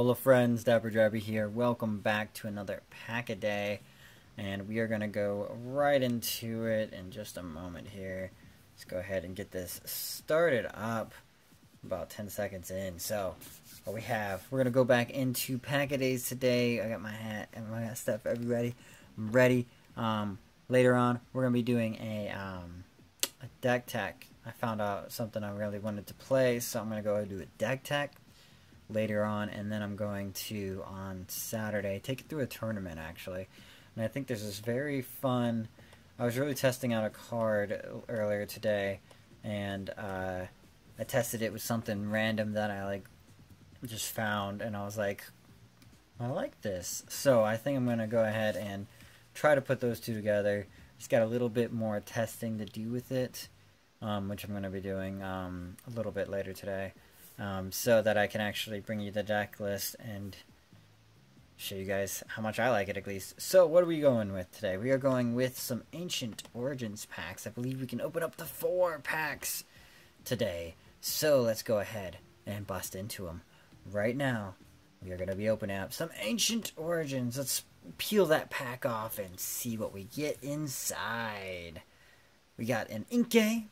Alola friends, DapperDraby here. Welcome back to another Pack a Day, and we are going to go right into it in just a moment here. Let's go ahead and get this started up about 10 seconds in. So what we have, we're going to go back into Pack a Days today. I got my hat and my stuff everybody. I'm ready. Later on, we're going to be doing a deck tech. I found out something I really wanted to play, so I'm going to go do a deck tech later on, and then I'm going to, on Saturday, take it through a tournament, actually. And I think there's this very fun... I was really testing out a card earlier today, and I tested it with something random that I, just found, and I was like, I like this. So I think I'm going to go ahead and try to put those two together. Just got a little bit more testing to do with it, which I'm going to be doing a little bit later today. So that I can actually bring you the deck list and show you guys how much I like it, at least. So what are we going with today? We are going with some Ancient Origins packs. I believe we can open up to 4 packs today. So let's go ahead and bust into them. Right now, we are going to be opening up some Ancient Origins. Let's peel that pack off and see what we get inside. We got an Inkay,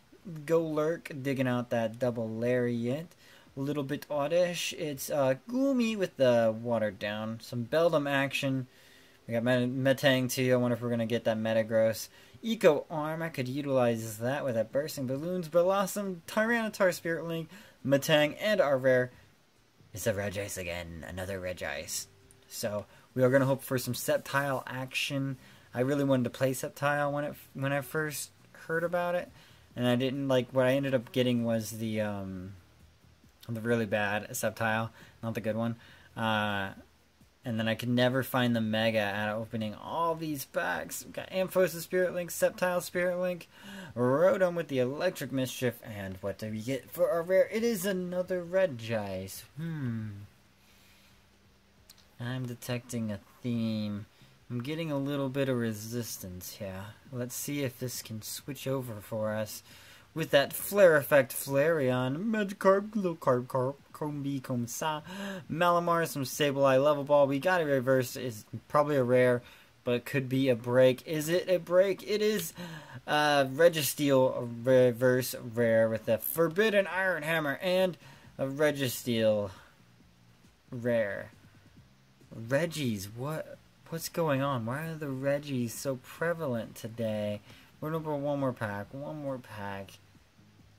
Golurk, digging out that double lariat. A little bit oddish. It's Goomy with the water down. Some Beldum action. We got Metang too. I wonder if we're going to get that Metagross. Eco Arm. I could utilize that with a Bursting Balloons. Blossom, Tyranitar Spirit Link, Metang, and our rare is a Regice again. Another Regice. So we are going to hope for some Sceptile action. I really wanted to play Sceptile when I first heard about it. And I didn't like... What I ended up getting was the really bad Sceptile, not the good one. And then I could never find the Mega out of opening all these packs. We've got Amphos the Spirit Link, Sceptile Spirit Link, Rotom with the Electric Mischief, and what do we get for our rare? It is another Regice. I'm detecting a theme. I'm getting a little bit of resistance here. Let's see if this can switch over for us. With that Flare Effect Flareon, Magikarp, Glocarp, Combi, Comsa, Malamar, some Sableye, Level Ball. We got a reverse. It's probably a rare, but it could be a break. Is it a break? It is Registeel, reverse rare with a Forbidden Iron Hammer and a Registeel rare. Reggies, what's going on? Why are the Reggies so prevalent today? We're going to open one more pack.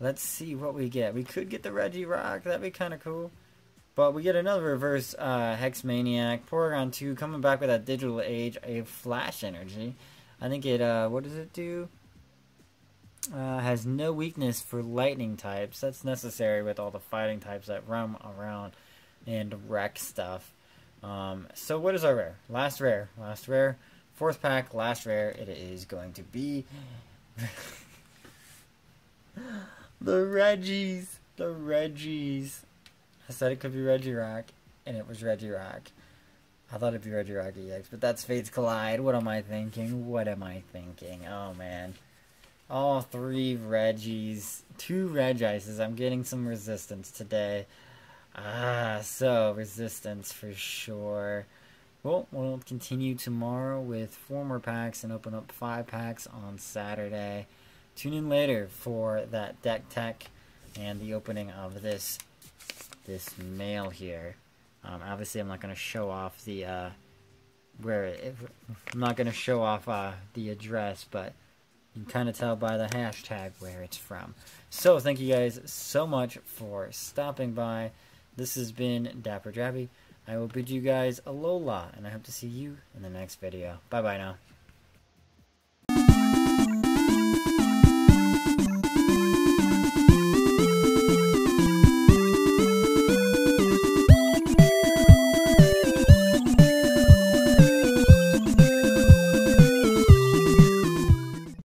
Let's see what we get. We could get the Regirock. That'd be kind of cool. But we get another reverse Hex Maniac. Porygon 2 coming back with that Digital Age. A Flash Energy. I think it, what does it do? Has no weakness for lightning types. That's necessary with all the fighting types that roam around and wreck stuff. So what is our rare? Last rare. 4th pack, last rare. It is going to be the Reggies. I said it could be Regirock, and it was Regirock. I thought it'd be Regirock EX, but that's Fates Collide. What am I thinking? Oh man, all 3 Reggies, 2 Regices. I'm getting some resistance today. So resistance for sure. Well, we'll continue tomorrow with 4 more packs and open up 5 packs on Saturday. Tune in later for that deck tech and the opening of this mail here. Obviously, I'm not going to show off the the address, but you can kind of tell by the hashtag where it's from. So, thank you guys so much for stopping by. This has been DapperDraby. I will bid you guys Alola, and I hope to see you in the next video. Bye-bye now.